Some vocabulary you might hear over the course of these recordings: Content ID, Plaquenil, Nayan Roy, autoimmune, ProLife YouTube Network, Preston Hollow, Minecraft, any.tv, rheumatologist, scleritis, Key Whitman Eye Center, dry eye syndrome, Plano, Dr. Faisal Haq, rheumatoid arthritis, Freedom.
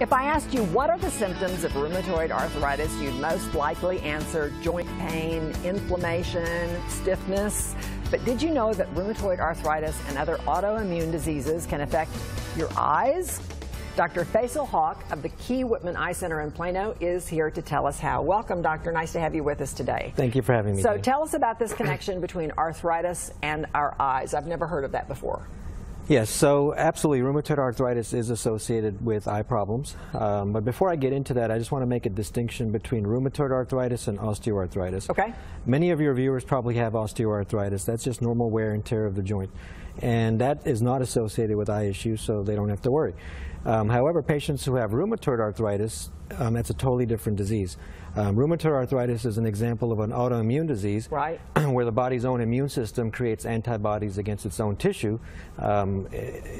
If I asked you what are the symptoms of rheumatoid arthritis, you'd most likely answer joint pain, inflammation, stiffness. But did you know that rheumatoid arthritis and other autoimmune diseases can affect your eyes? Dr. Faisal Haq of the Key Whitman Eye Center in Plano is here to tell us how. Welcome, Doctor. Nice to have you with us today. Thank you for having me. So tell us about this connection between arthritis and our eyes. I've never heard of that before. Yes, so absolutely, rheumatoid arthritis is associated with eye problems. But before I get into that, I just want to make a distinction between rheumatoid arthritis and osteoarthritis. Okay. Many of your viewers probably have osteoarthritis. That's just normal wear and tear of the joint. And that is not associated with eye issues, so they don't have to worry. However, patients who have rheumatoid arthritis, that's a totally different disease. Rheumatoid arthritis is an example of an autoimmune disease, right, where the body's own immune system creates antibodies against its own tissue,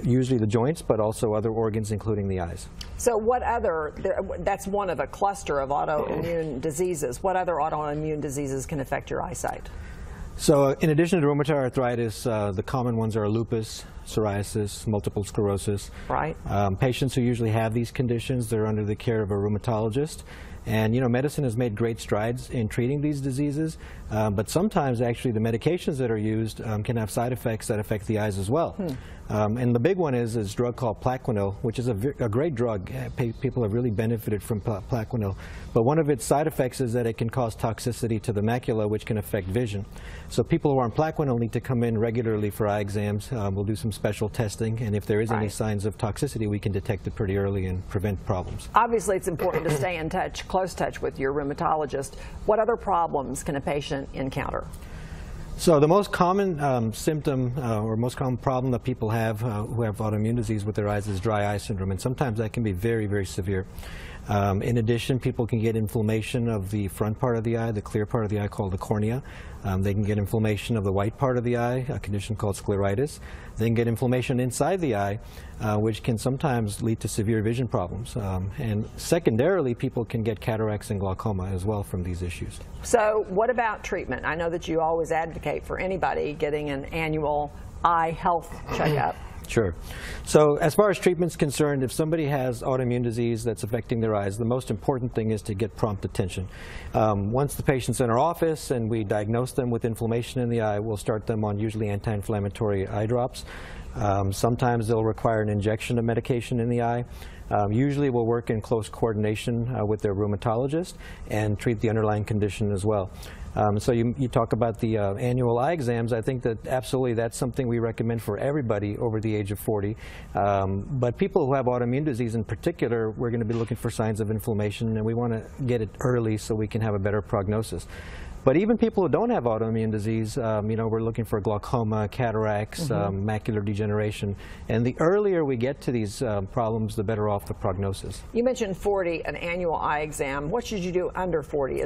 usually the joints, but also other organs, including the eyes. So what other, that's one of a cluster of autoimmune diseases. What other autoimmune diseases can affect your eyesight? So in addition to rheumatoid arthritis, the common ones are lupus, psoriasis, multiple sclerosis. Right. Patients who usually have these conditions, they're under the care of a rheumatologist. And, you know, medicine has made great strides in treating these diseases, but sometimes actually the medications that are used can have side effects that affect the eyes as well. And the big one is this drug called Plaquenil, which is a great drug. People have really benefited from Plaquenil. But one of its side effects is that it can cause toxicity to the macula, which can affect vision. So people who are on Plaquenil need to come in regularly for eye exams. We'll do some special testing, and if there is any signs of toxicity, we can detect it pretty early and prevent problems. Obviously, it's important to stay in touch, close touch with your rheumatologist. What other problems can a patient encounter? So the most common symptom or most common problem that people have who have autoimmune disease with their eyes is dry eye syndrome, and sometimes that can be very, very severe. In addition, people can get inflammation of the front part of the eye, the clear part of the eye called the cornea. They can get inflammation of the white part of the eye, a condition called scleritis. They can get inflammation inside the eye, which can sometimes lead to severe vision problems. And secondarily, people can get cataracts and glaucoma as well from these issues. So what about treatment? I know that you always advocate for anybody getting an annual eye health checkup. Sure. So as far as treatment's concerned, if somebody has autoimmune disease that's affecting their eyes, the most important thing is to get prompt attention. Once the patient's in our office and we diagnose them with inflammation in the eye, we'll start them on usually anti-inflammatory eye drops. Sometimes they'll require an injection of medication in the eye. Usually we'll work in close coordination with their rheumatologist and treat the underlying condition as well. So you talk about the annual eye exams. I think that absolutely that's something we recommend for everybody over the age of 40. But people who have autoimmune disease in particular, we're going to be looking for signs of inflammation, and we want to get it early so we can have a better prognosis. But even people who don't have autoimmune disease, you know, we're looking for glaucoma, cataracts, macular degeneration. And the earlier we get to these problems, the better off the prognosis. You mentioned 40, an annual eye exam. What should you do under 40?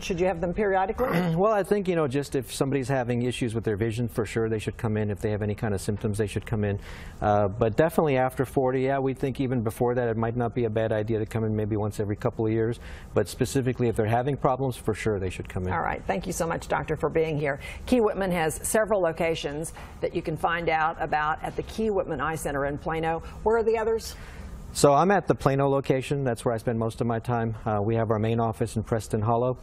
Should you have them periodically? Well, I think, you know, just if somebody's having issues with their vision, for sure they should come in. If they have any kind of symptoms, they should come in. But definitely after 40, yeah, we think even before that, it might not be a bad idea to come in maybe once every couple of years. But specifically, if they're having problems, for sure they should come in. All right. Thank you so much, Doctor, for being here. Key Whitman has several locations that you can find out about at the Key Whitman Eye Center in Plano. Where are the others? So I'm at the Plano location. That's where I spend most of my time. We have our main office in Preston Hollow.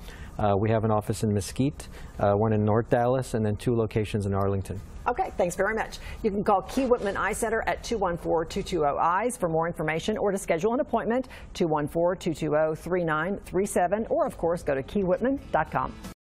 We have an office in Mesquite, one in North Dallas, and then 2 locations in Arlington. Okay, thanks very much. You can call Key Whitman Eye Center at 214-220-EYES for more information or to schedule an appointment, 214-220-3937, or, of course, go to keywhitman.com.